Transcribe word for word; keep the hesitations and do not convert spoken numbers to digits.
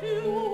più.